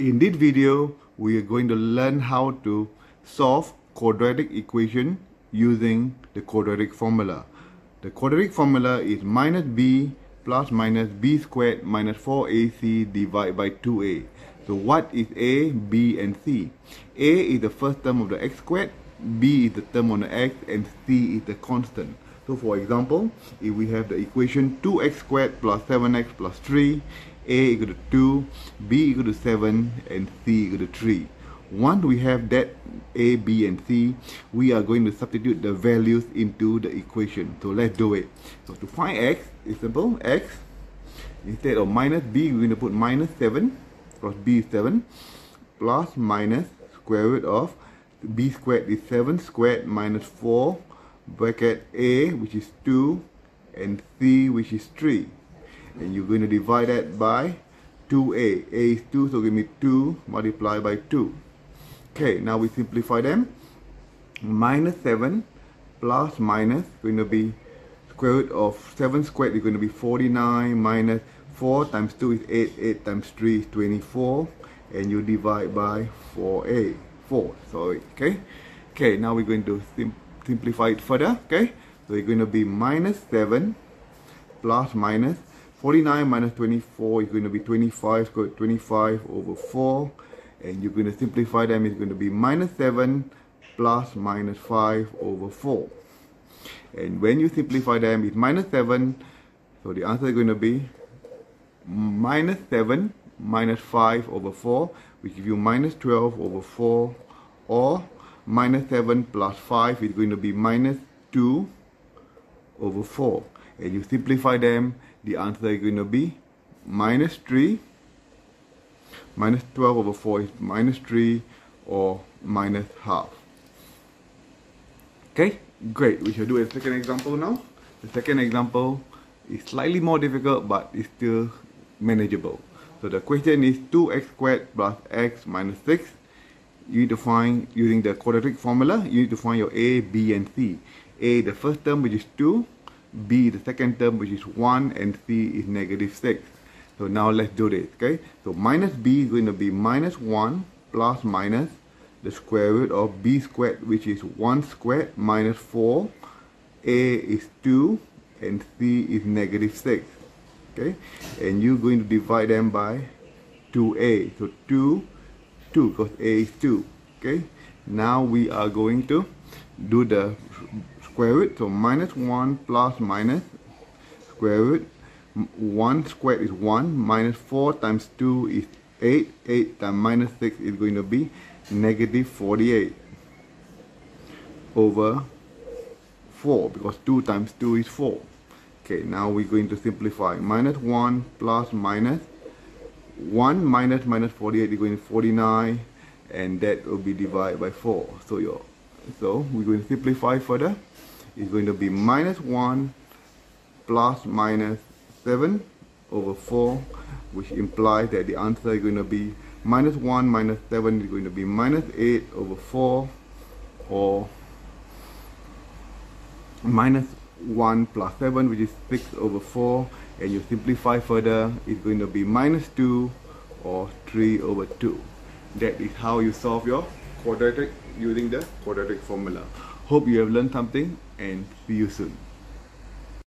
In this video, we are going to learn how to solve quadratic equation using the quadratic formula. The quadratic formula is minus b plus minus b squared minus 4ac divided by 2a. So what is a, b and c? A is the first term of the x squared, b is the term on the x, and c is the constant. So for example, if we have the equation 2x squared plus 7x plus 3, a equal to 2, b equal to 7, and c equal to 3. Once we have that a, b, and c, we are going to substitute the values into the equation. So let's do it. So to find x, it's simple. X, instead of minus b, we're going to put minus 7, plus b is 7, plus minus square root of b squared is 7 squared minus 4, bracket a, which is 2, and c, which is 3. And you're going to divide that by 2a. A is 2, so give me 2 multiplied by 2. Okay, now we simplify them. Minus 7 plus minus is going to be square root of 7 squared is going to be 49 minus 4 times 2 is 8, 8 times 3 is 24, and you divide by 4. Okay, now we're going to simplify it further. Okay, so it's going to be minus 7 plus minus 49 minus 24 is going to be 25 square root 25 over 4, and you're going to simplify them. It's going to be minus 7 plus minus 5 over 4, and when you simplify them, it's minus 7. So the answer is going to be minus 7 minus 5 over 4, which gives you minus 12 over 4, or minus 7 plus 5 is going to be minus 2 over 4, and you simplify them. The answer is going to be minus 3, minus 12 over 4 is minus 3, or minus half. Okay, great. We shall do a second example now. The second example is slightly more difficult, but it's still manageable. So the question is 2x squared plus x minus 6. You need to find, using the quadratic formula, you need to find your a, b, and c. A, the first term, which is 2. B, the second term, which is 1, and c is negative 6. So now let's do this. Okay, so minus b is going to be minus 1 plus minus the square root of b squared, which is 1 squared minus 4. A is 2 and c is negative 6. Okay, and you're going to divide them by 2a. So 2 because a is 2. Okay, now we are going to do the square root. So minus 1 plus minus square root 1 squared is 1 minus 4 times 2 is 8, 8 times minus 6 is going to be negative 48 over 4, because 2 times 2 is 4. Okay, now we're going to simplify. Minus 1 plus minus 1 minus minus 48 is going to 49, and that will be divided by 4. So we're going to simplify further. It's going to be minus 1 plus minus 7 over 4, which implies that the answer is going to be minus 1 minus 7 is going to be minus 8 over 4, or minus 1 plus 7, which is 6 over 4, and you simplify further, it's going to be minus 2 or 3 over 2. That is how you solve your quadratic using the quadratic formula. Hope you have learned something, and see you soon.